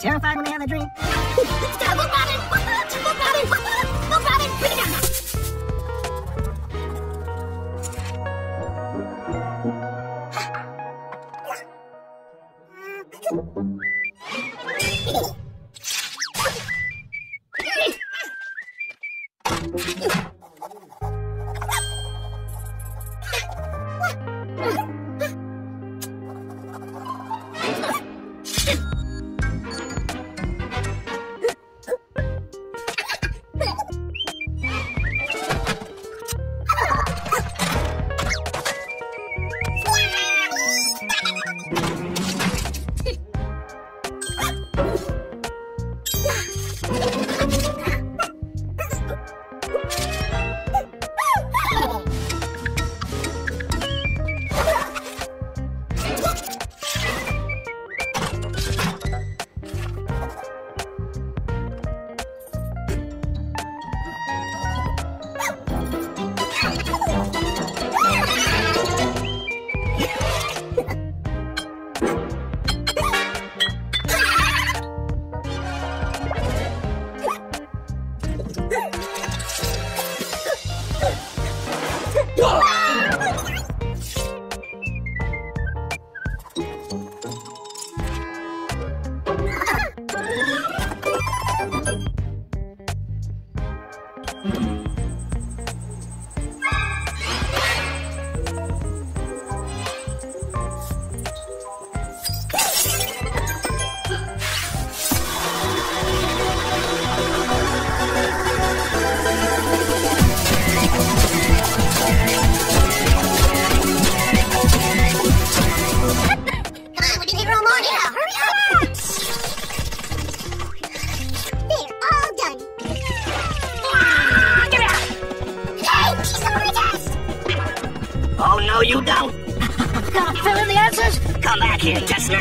Terrified when they have a dream.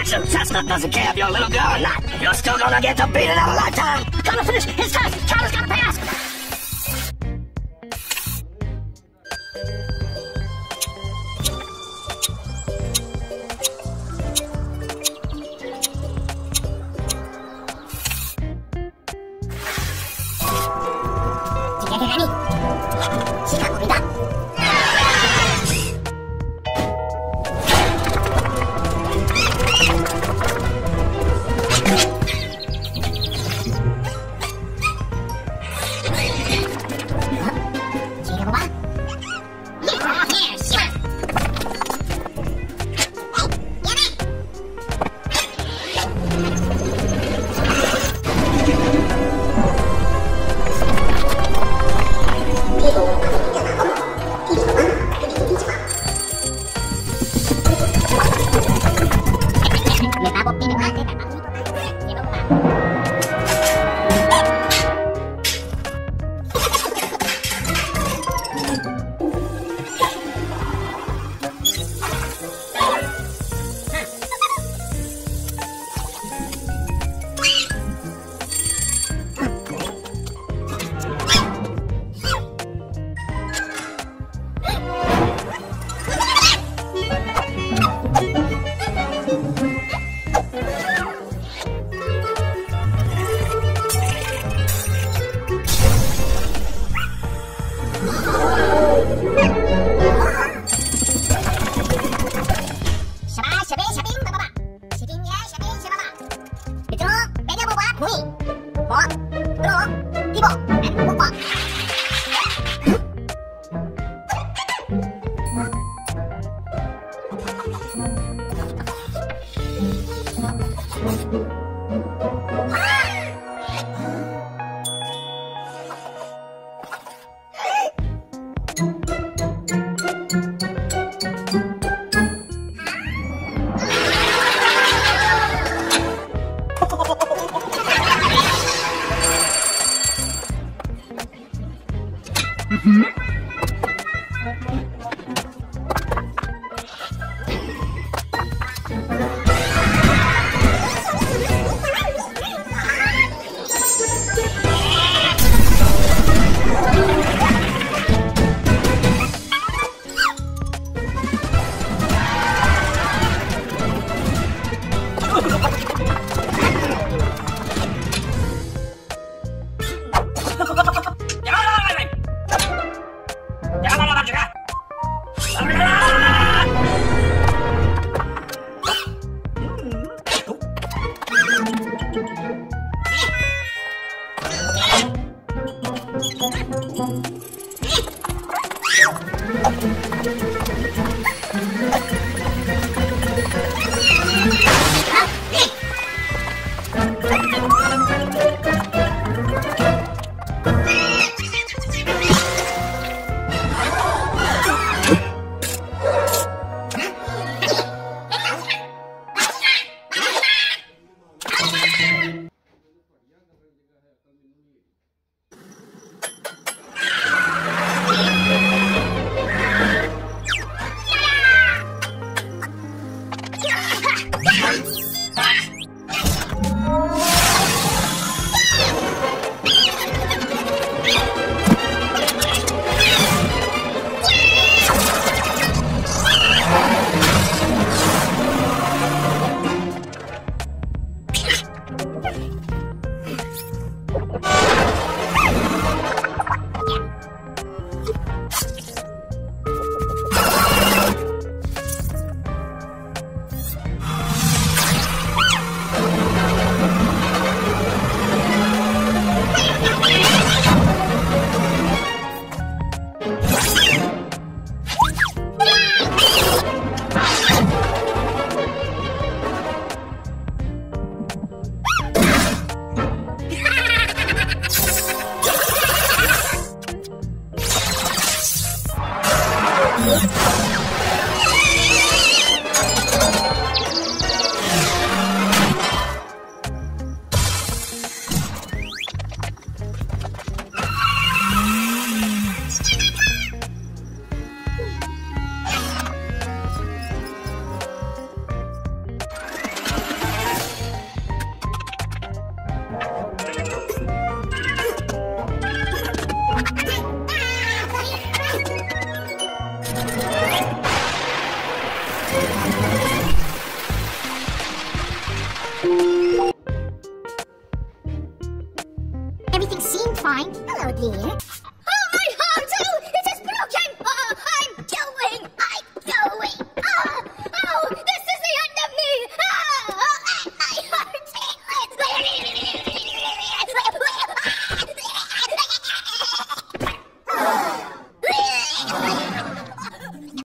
Chestnut doesn't care if you're a little girl or not. You're still gonna get to beat it out a lifetime. Gotta finish his task. Charlie's gotta pass.